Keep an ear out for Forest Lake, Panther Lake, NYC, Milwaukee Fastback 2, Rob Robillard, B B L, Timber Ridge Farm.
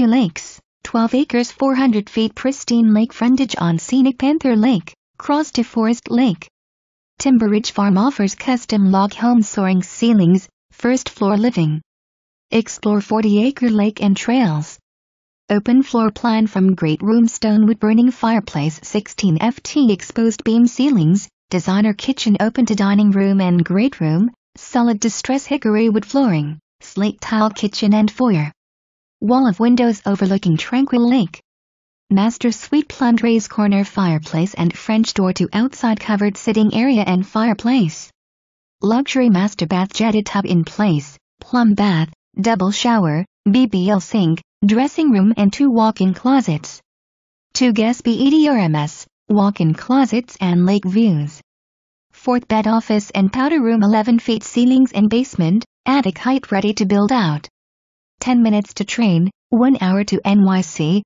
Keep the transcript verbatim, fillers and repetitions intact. two lakes, twelve acres, four hundred feet, pristine lake frontage on scenic Panther Lake, cross to Forest Lake. Timber Ridge Farm offers custom log homes, soaring ceilings, first floor living. Explore forty acre lake and trails. Open floor plan from great room, stone wood burning fireplace, sixteen foot exposed beam ceilings, designer kitchen open to dining room and great room, solid distress hickory wood flooring, slate tile kitchen and foyer. Wall of windows overlooking tranquil lake. Master suite planned raised corner fireplace and French door to outside covered sitting area and fireplace. Luxury master bath, jetted tub in place, plum bath, double shower, B B L sink, dressing room and two walk-in closets. Two guest bedrooms, walk-in closets and lake views. Fourth bed, office and powder room, eleven feet ceilings and basement, attic height ready to build out. ten minutes to train, one hour to N Y C,